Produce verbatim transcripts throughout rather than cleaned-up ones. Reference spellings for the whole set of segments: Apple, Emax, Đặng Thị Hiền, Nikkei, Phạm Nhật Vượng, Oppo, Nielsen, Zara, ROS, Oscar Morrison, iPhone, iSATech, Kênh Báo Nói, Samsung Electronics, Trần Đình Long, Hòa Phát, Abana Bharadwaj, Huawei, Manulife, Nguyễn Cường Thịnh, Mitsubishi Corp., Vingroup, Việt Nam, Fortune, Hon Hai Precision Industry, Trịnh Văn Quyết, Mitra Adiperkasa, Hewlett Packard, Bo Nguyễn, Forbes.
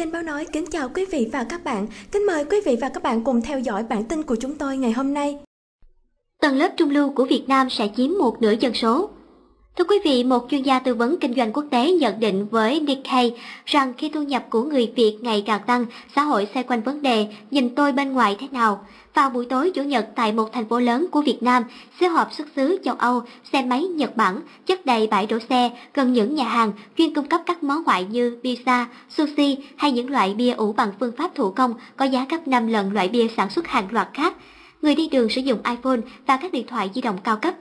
Kênh Báo Nói kính chào quý vị và các bạn. Kính mời quý vị và các bạn cùng theo dõi bản tin của chúng tôi ngày hôm nay. Tầng lớp trung lưu của Việt Nam sẽ chiếm một nửa dân số. Thưa quý vị, một chuyên gia tư vấn kinh doanh quốc tế nhận định với Nikkei rằng khi thu nhập của người Việt ngày càng tăng, xã hội xoay quanh vấn đề nhìn tôi bên ngoài thế nào. Vào buổi tối Chủ nhật tại một thành phố lớn của Việt Nam, siêu họp xuất xứ châu Âu, xe máy Nhật Bản chất đầy bãi đổ xe gần những nhà hàng chuyên cung cấp các món ngoại như pizza, sushi hay những loại bia ủ bằng phương pháp thủ công có giá gấp năm lần loại bia sản xuất hàng loạt khác. Người đi đường sử dụng iPhone và các điện thoại di động cao cấp.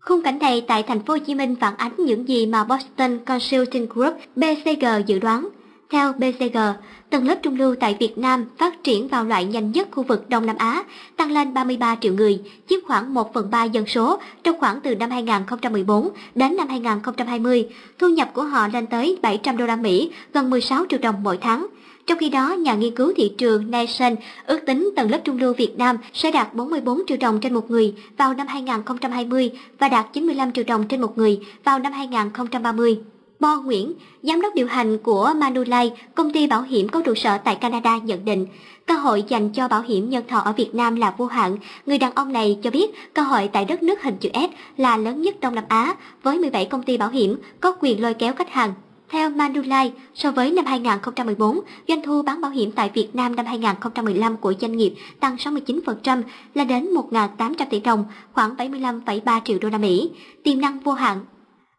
Khung cảnh này tại thành phố Hồ Chí Minh phản ánh những gì mà Boston Consulting Group B C G dự đoán. Theo B C G, tầng lớp trung lưu tại Việt Nam phát triển vào loại nhanh nhất khu vực Đông Nam Á, tăng lên ba mươi ba triệu người, chiếm khoảng một phần ba dân số trong khoảng từ năm hai nghìn không trăm mười bốn đến năm hai nghìn không trăm hai mươi. Thu nhập của họ lên tới bảy trăm đô la Mỹ, gần mười sáu triệu đồng mỗi tháng. Trong khi đó, nhà nghiên cứu thị trường Nielsen ước tính tầng lớp trung lưu Việt Nam sẽ đạt bốn mươi bốn triệu đồng trên một người vào năm hai nghìn không trăm hai mươi và đạt chín mươi lăm triệu đồng trên một người vào năm hai nghìn không trăm ba mươi. Bo Nguyễn, giám đốc điều hành của Manulife, công ty bảo hiểm có trụ sở tại Canada nhận định, cơ hội dành cho bảo hiểm nhân thọ ở Việt Nam là vô hạn. Người đàn ông này cho biết cơ hội tại đất nước hình chữ S là lớn nhất Đông Nam Á, với mười bảy công ty bảo hiểm có quyền lôi kéo khách hàng. Theo Manulife, so với năm hai nghìn không trăm mười bốn, doanh thu bán bảo hiểm tại Việt Nam năm hai nghìn không trăm mười lăm của doanh nghiệp tăng sáu mươi chín phần trăm là đến một nghìn tám trăm tỷ đồng, khoảng bảy mươi lăm phẩy ba triệu đô la Mỹ, tiềm năng vô hạn.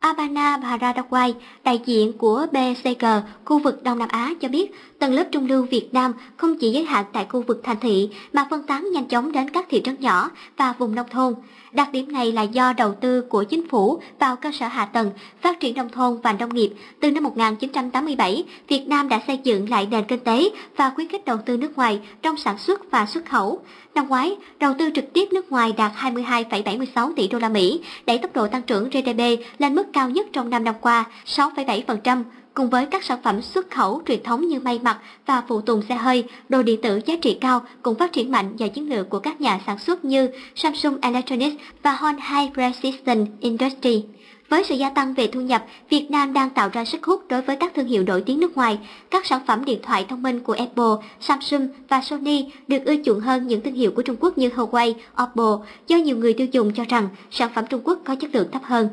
Abana Bharadwaj, đại diện của B C G khu vực Đông Nam Á cho biết, tầng lớp trung lưu Việt Nam không chỉ giới hạn tại khu vực thành thị mà phân tán nhanh chóng đến các thị trấn nhỏ và vùng nông thôn. Đặc điểm này là do đầu tư của chính phủ vào cơ sở hạ tầng, phát triển nông thôn và nông nghiệp. Từ năm một nghìn chín trăm tám mươi bảy, Việt Nam đã xây dựng lại nền kinh tế và khuyến khích đầu tư nước ngoài trong sản xuất và xuất khẩu. Năm ngoái, đầu tư trực tiếp nước ngoài đạt hai mươi hai phẩy bảy mươi sáu tỷ đô la Mỹ, đẩy tốc độ tăng trưởng G D P lên mức cao nhất trong năm năm qua, sáu phẩy bảy phần trăm, cùng với các sản phẩm xuất khẩu truyền thống như may mặc và phụ tùng xe hơi, đồ điện tử giá trị cao cũng phát triển mạnh nhờ chiến lược của các nhà sản xuất như Samsung Electronics và Hon Hai Precision Industry. Với sự gia tăng về thu nhập, Việt Nam đang tạo ra sức hút đối với các thương hiệu nổi tiếng nước ngoài. Các sản phẩm điện thoại thông minh của Apple, Samsung và Sony được ưa chuộng hơn những thương hiệu của Trung Quốc như Huawei, Oppo, do nhiều người tiêu dùng cho rằng sản phẩm Trung Quốc có chất lượng thấp hơn.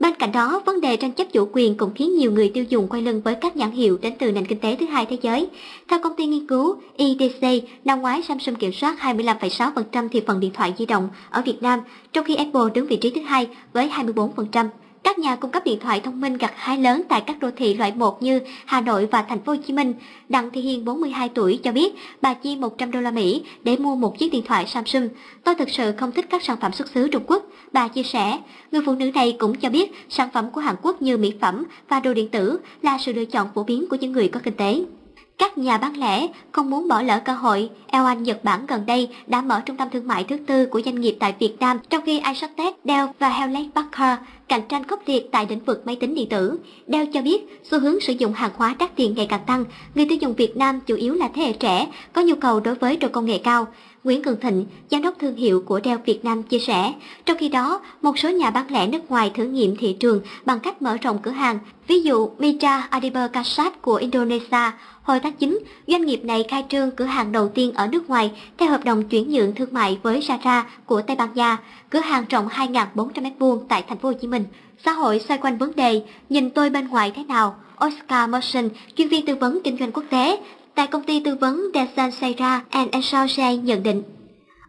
Bên cạnh đó, vấn đề tranh chấp chủ quyền cũng khiến nhiều người tiêu dùng quay lưng với các nhãn hiệu đến từ nền kinh tế thứ hai thế giới. Theo công ty nghiên cứu I D C, năm ngoái Samsung kiểm soát hai mươi lăm phẩy sáu phần trăm thị phần điện thoại di động ở Việt Nam, trong khi Apple đứng vị trí thứ hai với hai mươi bốn phần trăm. Các nhà cung cấp điện thoại thông minh gặt hái lớn tại các đô thị loại một như Hà Nội và Thành phố Hồ Chí Minh. Đặng Thị Hiền bốn mươi hai tuổi cho biết bà chi một trăm đô la Mỹ để mua một chiếc điện thoại Samsung. Tôi thực sự không thích các sản phẩm xuất xứ Trung Quốc, bà chia sẻ. Người phụ nữ này cũng cho biết sản phẩm của Hàn Quốc như mỹ phẩm và đồ điện tử là sự lựa chọn phổ biến của những người có kinh tế. Các nhà bán lẻ không muốn bỏ lỡ cơ hội. Eo Anh, Nhật Bản gần đây đã mở trung tâm thương mại thứ tư của doanh nghiệp tại Việt Nam, trong khi iSATech, Dell và Hewlett Packard cạnh tranh khốc liệt tại lĩnh vực máy tính điện tử. Dell cho biết xu hướng sử dụng hàng hóa đắt tiền ngày càng tăng. Người tiêu dùng Việt Nam chủ yếu là thế hệ trẻ, có nhu cầu đối với đồ công nghệ cao. Nguyễn Cường Thịnh, giám đốc thương hiệu của Dell Việt Nam chia sẻ. Trong khi đó, một số nhà bán lẻ nước ngoài thử nghiệm thị trường bằng cách mở rộng cửa hàng. Ví dụ, Mitra Adiperkasa của Indonesia. Hồi tháng chín, doanh nghiệp này khai trương cửa hàng đầu tiên ở nước ngoài theo hợp đồng chuyển nhượng thương mại với Zara của Tây Ban Nha, cửa hàng rộng hai nghìn bốn trăm mét vuông tại Thành phố Hồ Chí Minh. Xã hội xoay quanh vấn đề nhìn tôi bên ngoài thế nào. Oscar Morrison, chuyên viên tư vấn kinh doanh quốc tế tại công ty tư vấn Zara and Associates nhận định.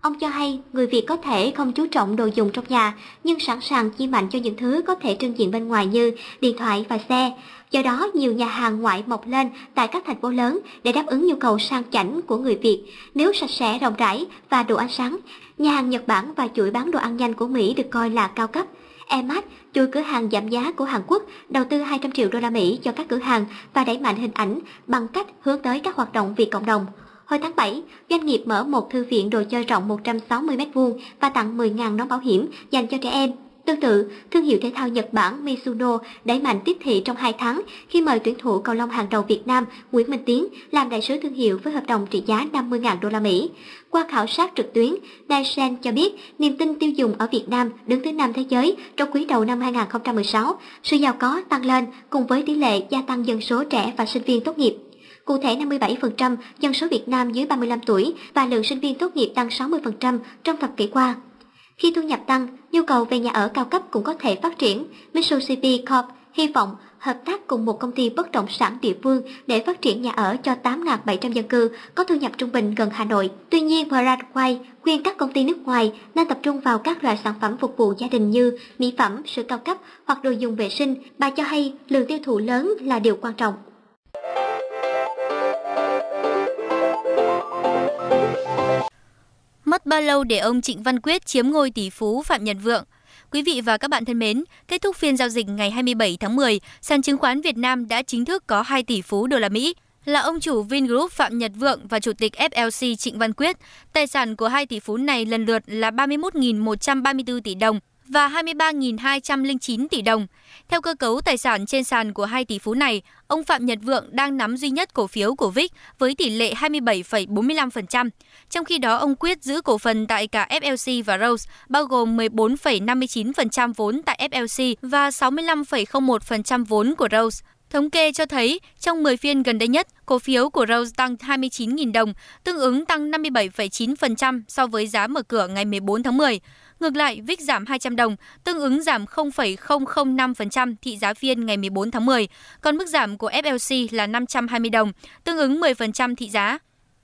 Ông cho hay người Việt có thể không chú trọng đồ dùng trong nhà nhưng sẵn sàng chi mạnh cho những thứ có thể trưng diện bên ngoài như điện thoại và xe. Do đó, nhiều nhà hàng ngoại mọc lên tại các thành phố lớn để đáp ứng nhu cầu sang chảnh của người Việt. Nếu sạch sẽ, rộng rãi và đồ ăn sáng, nhà hàng Nhật Bản và chuỗi bán đồ ăn nhanh của Mỹ được coi là cao cấp. Emax, chuỗi cửa hàng giảm giá của Hàn Quốc, đầu tư hai trăm triệu đô la Mỹ cho các cửa hàng và đẩy mạnh hình ảnh bằng cách hướng tới các hoạt động vì cộng đồng. Hồi tháng bảy, doanh nghiệp mở một thư viện đồ chơi rộng một trăm sáu mươi mét vuông và tặng mười nghìn nón bảo hiểm dành cho trẻ em. Tương tự, thương hiệu thể thao Nhật Bản Mizuno đẩy mạnh tiếp thị trong hai tháng khi mời tuyển thủ cầu lông hàng đầu Việt Nam Nguyễn Minh Tiến làm đại sứ thương hiệu với hợp đồng trị giá năm mươi nghìn đô la Mỹ. Qua khảo sát trực tuyến, Nielsen cho biết niềm tin tiêu dùng ở Việt Nam đứng thứ năm thế giới trong quý đầu năm hai nghìn không trăm mười sáu, sự giàu có tăng lên cùng với tỷ lệ gia tăng dân số trẻ và sinh viên tốt nghiệp. Cụ thể, năm mươi bảy phần trăm dân số Việt Nam dưới ba mươi lăm tuổi và lượng sinh viên tốt nghiệp tăng sáu mươi phần trăm trong thập kỷ qua. Khi thu nhập tăng, nhu cầu về nhà ở cao cấp cũng có thể phát triển. Mitsubishi Corp hy vọng hợp tác cùng một công ty bất động sản địa phương để phát triển nhà ở cho tám nghìn bảy trăm dân cư có thu nhập trung bình gần Hà Nội. Tuy nhiên, Paraguay khuyên các công ty nước ngoài nên tập trung vào các loại sản phẩm phục vụ gia đình như mỹ phẩm, sữa cao cấp hoặc đồ dùng vệ sinh. Bà cho hay lượng tiêu thụ lớn là điều quan trọng. Mất bao lâu để ông Trịnh Văn Quyết chiếm ngôi tỷ phú Phạm Nhật Vượng? Quý vị và các bạn thân mến, kết thúc phiên giao dịch ngày hai mươi bảy tháng mười, sàn chứng khoán Việt Nam đã chính thức có hai tỷ phú đô la Mỹ là ông chủ Vingroup Phạm Nhật Vượng và chủ tịch ép lờ xê Trịnh Văn Quyết. Tài sản của hai tỷ phú này lần lượt là ba mươi mốt nghìn một trăm ba mươi tư tỷ đồng và hai mươi ba nghìn hai trăm lẻ chín tỷ đồng. Theo cơ cấu tài sản trên sàn của hai tỷ phú này, ông Phạm Nhật Vượng đang nắm duy nhất cổ phiếu của vê i xê với tỷ lệ hai mươi bảy phẩy bốn mươi lăm phần trăm. Trong khi đó, ông Quyết giữ cổ phần tại cả ép lờ xê và rờ ô ét, bao gồm mười bốn phẩy năm mươi chín phần trăm vốn tại ép lờ xê và sáu mươi lăm phẩy không một phần trăm vốn của rờ ô ét. Thống kê cho thấy, trong mười phiên gần đây nhất, cổ phiếu của rờ ô ét tăng hai mươi chín nghìn đồng, tương ứng tăng năm mươi bảy phẩy chín phần trăm so với giá mở cửa ngày mười bốn tháng mười. Ngược lại, vê i xê giảm hai trăm đồng, tương ứng giảm không phẩy không không năm phần trăm thị giá phiên ngày mười bốn tháng mười, còn mức giảm của ép lờ xê là năm trăm hai mươi đồng, tương ứng mười phần trăm thị giá.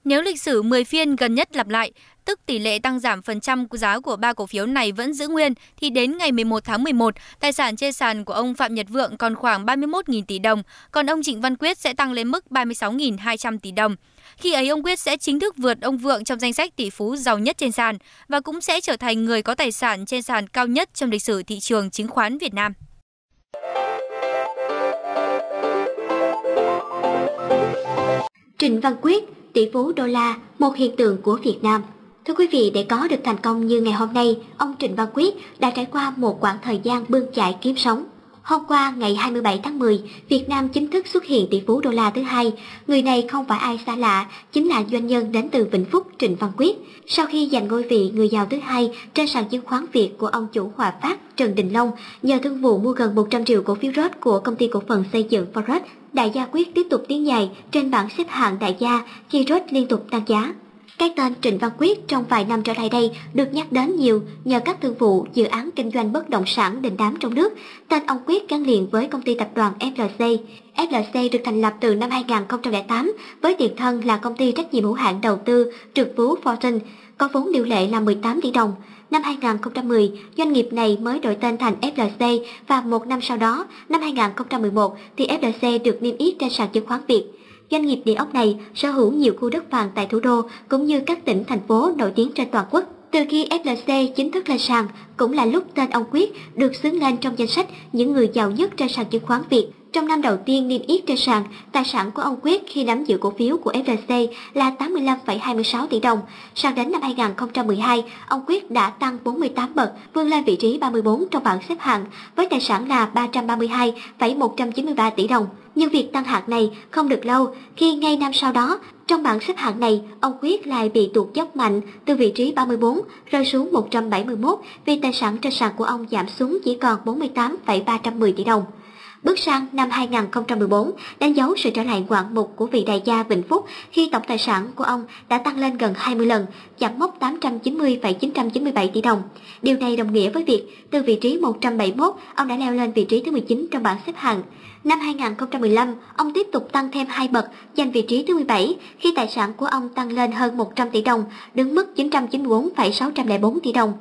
Nếu lịch sử mười phiên gần nhất lặp lại, tức tỷ lệ tăng giảm phần trăm giá của ba cổ phiếu này vẫn giữ nguyên, thì đến ngày mười một tháng mười một, tài sản trên sàn của ông Phạm Nhật Vượng còn khoảng ba mươi mốt nghìn tỷ đồng, còn ông Trịnh Văn Quyết sẽ tăng lên mức ba mươi sáu nghìn hai trăm tỷ đồng. Khi ấy, ông Quyết sẽ chính thức vượt ông Vượng trong danh sách tỷ phú giàu nhất trên sàn và cũng sẽ trở thành người có tài sản trên sàn cao nhất trong lịch sử thị trường chứng khoán Việt Nam. Trịnh Văn Quyết, tỷ phú đô la, một hiện tượng của Việt Nam. Thưa quý vị, để có được thành công như ngày hôm nay, ông Trịnh Văn Quyết đã trải qua một quãng thời gian bươn chải kiếm sống. Hôm qua, ngày hai mươi bảy tháng mười, Việt Nam chính thức xuất hiện tỷ phú đô la thứ hai. Người này không phải ai xa lạ, chính là doanh nhân đến từ Vĩnh Phúc Trịnh Văn Quyết. Sau khi giành ngôi vị người giàu thứ hai trên sàn chứng khoán Việt của ông chủ Hòa Phát Trần Đình Long nhờ thương vụ mua gần một trăm triệu cổ phiếu rớt của công ty cổ phần xây dựng Faros, đại gia Quyết tiếp tục tiến dài trên bảng xếp hạng đại gia khi rớt liên tục tăng giá. Cái tên Trịnh Văn Quyết trong vài năm trở lại đây được nhắc đến nhiều nhờ các thương vụ dự án kinh doanh bất động sản đình đám trong nước. Tên ông Quyết gắn liền với công ty tập đoàn ép lờ xê. ép lờ xê được thành lập từ năm hai nghìn không trăm lẻ tám với tiền thân là công ty trách nhiệm hữu hạn đầu tư Trực Phú Fortune, có vốn điều lệ là mười tám tỷ đồng. Năm hai nghìn không trăm mười, doanh nghiệp này mới đổi tên thành ép lờ xê và một năm sau đó, năm hai nghìn không trăm mười một, thì ép lờ xê được niêm yết trên sàn chứng khoán Việt. Doanh nghiệp địa ốc này sở hữu nhiều khu đất vàng tại thủ đô cũng như các tỉnh, thành phố nổi tiếng trên toàn quốc. Từ khi ép lờ xê chính thức lên sàn, cũng là lúc tên ông Quyết được xướng lên trong danh sách những người giàu nhất trên sàn chứng khoán Việt. Trong năm đầu tiên niêm yết trên sàn, tài sản của ông Quyết khi nắm giữ cổ phiếu của ép lờ xê là tám mươi lăm phẩy hai mươi sáu tỷ đồng. Sang đến năm hai nghìn không trăm mười hai, ông Quyết đã tăng bốn mươi tám bậc, vươn lên vị trí ba mươi bốn trong bảng xếp hạng với tài sản là ba trăm ba mươi hai phẩy một trăm chín mươi ba tỷ đồng. Nhưng việc tăng hạng này không được lâu khi ngay năm sau đó, trong bảng xếp hạng này, ông Quyết lại bị tụt dốc mạnh từ vị trí ba mươi bốn rơi xuống một trăm bảy mươi mốt vì tài sản trên sàn của ông giảm xuống chỉ còn bốn mươi tám phẩy ba trăm mười tỷ đồng. Bước sang năm hai nghìn không trăm mười bốn, đánh dấu sự trở lại ngoạn mục của vị đại gia Vĩnh Phúc khi tổng tài sản của ông đã tăng lên gần hai mươi lần, chạm mốc tám trăm chín mươi phẩy chín trăm chín mươi bảy tỷ đồng. Điều này đồng nghĩa với việc từ vị trí một trăm bảy mươi mốt, ông đã leo lên vị trí thứ mười chín trong bảng xếp hạng. Năm hai nghìn không trăm mười lăm, ông tiếp tục tăng thêm hai bậc, giành vị trí thứ mười bảy khi tài sản của ông tăng lên hơn một trăm tỷ đồng, đứng mức chín trăm chín mươi tư phẩy sáu trăm lẻ bốn tỷ đồng.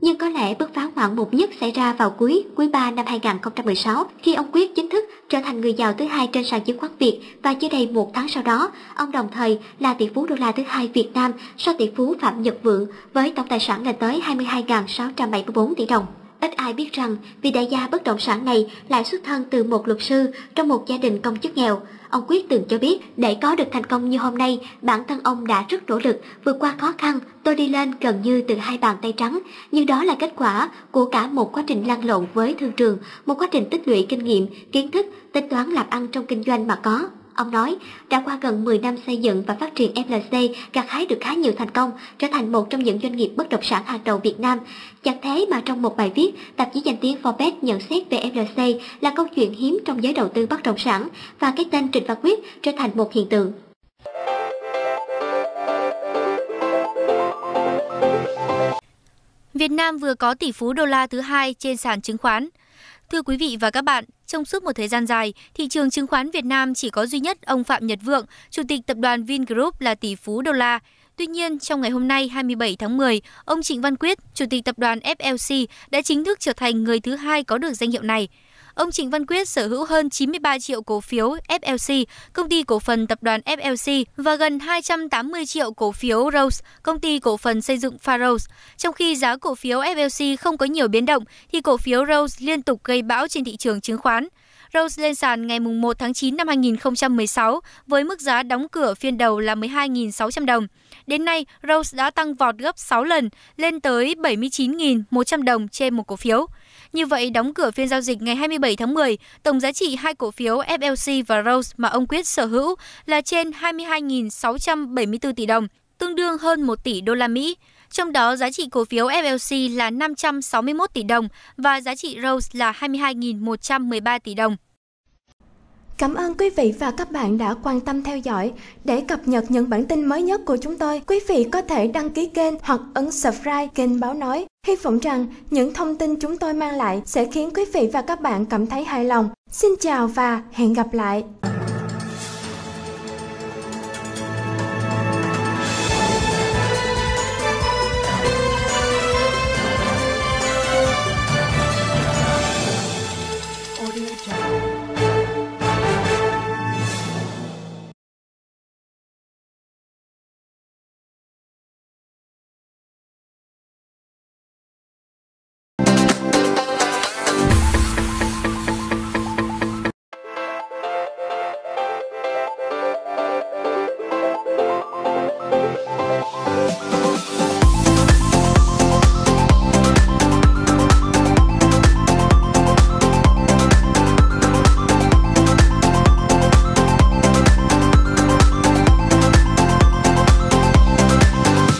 Nhưng có lẽ bước phá ngoạn mục nhất xảy ra vào cuối quý ba năm hai nghìn không trăm mười sáu khi ông Quyết chính thức trở thành người giàu thứ hai trên sàn chứng khoán Việt và chưa đầy một tháng sau đó, ông đồng thời là tỷ phú đô la thứ hai Việt Nam sau tỷ phú Phạm Nhật Vượng với tổng tài sản lên tới hai mươi hai nghìn sáu trăm bảy mươi tư tỷ đồng. Ít ai biết rằng vị đại gia bất động sản này lại xuất thân từ một luật sư trong một gia đình công chức nghèo. Ông Quyết từng cho biết để có được thành công như hôm nay, bản thân ông đã rất nỗ lực, vượt qua khó khăn, tôi đi lên gần như từ hai bàn tay trắng. Nhưng đó là kết quả của cả một quá trình lăn lộn với thương trường, một quá trình tích lũy kinh nghiệm, kiến thức, tính toán làm ăn trong kinh doanh mà có. Ông nói, đã qua gần mười năm xây dựng và phát triển, ép lờ xê gặt hái được khá nhiều thành công, trở thành một trong những doanh nghiệp bất động sản hàng đầu Việt Nam. Chẳng thế mà trong một bài viết, tạp chí danh tiếng Forbes nhận xét về ép lờ xê là câu chuyện hiếm trong giới đầu tư bất động sản, và cái tên Trịnh Văn Quyết trở thành một hiện tượng. Việt Nam vừa có tỷ phú đô la thứ hai trên sàn chứng khoán. Thưa quý vị và các bạn, trong suốt một thời gian dài, thị trường chứng khoán Việt Nam chỉ có duy nhất ông Phạm Nhật Vượng, chủ tịch tập đoàn Vingroup là tỷ phú đô la. Tuy nhiên, trong ngày hôm nay hai mươi bảy tháng mười, ông Trịnh Văn Quyết, chủ tịch tập đoàn ép lờ xê đã chính thức trở thành người thứ hai có được danh hiệu này. Ông Trịnh Văn Quyết sở hữu hơn chín mươi ba triệu cổ phiếu ép lờ xê, công ty cổ phần tập đoàn ép lờ xê và gần hai trăm tám mươi triệu cổ phiếu rờ ô ét, công ty cổ phần xây dựng Faros. Trong khi giá cổ phiếu ép lờ xê không có nhiều biến động, thì cổ phiếu rờ ô ét liên tục gây bão trên thị trường chứng khoán. rờ ô ét lên sàn ngày mùng một tháng chín năm hai nghìn không trăm mười sáu với mức giá đóng cửa phiên đầu là mười hai nghìn sáu trăm đồng. Đến nay, rờ ô ét đã tăng vọt gấp sáu lần, lên tới bảy mươi chín nghìn một trăm đồng trên một cổ phiếu. Như vậy, đóng cửa phiên giao dịch ngày hai mươi bảy tháng mười, tổng giá trị hai cổ phiếu ép lờ xê và rờ ô ét mà ông Quyết sở hữu là trên hai mươi hai nghìn sáu trăm bảy mươi tư tỷ đồng, tương đương hơn một tỷ đô la Mỹ. Trong đó, giá trị cổ phiếu ép lờ xê là năm trăm sáu mươi mốt tỷ đồng và giá trị rờ ô ét là hai mươi hai nghìn một trăm mười ba tỷ đồng. Cảm ơn quý vị và các bạn đã quan tâm theo dõi. Để cập nhật những bản tin mới nhất của chúng tôi, quý vị có thể đăng ký kênh hoặc ấn subscribe kênh Báo Nói. Hy vọng rằng những thông tin chúng tôi mang lại sẽ khiến quý vị và các bạn cảm thấy hài lòng. Xin chào và hẹn gặp lại!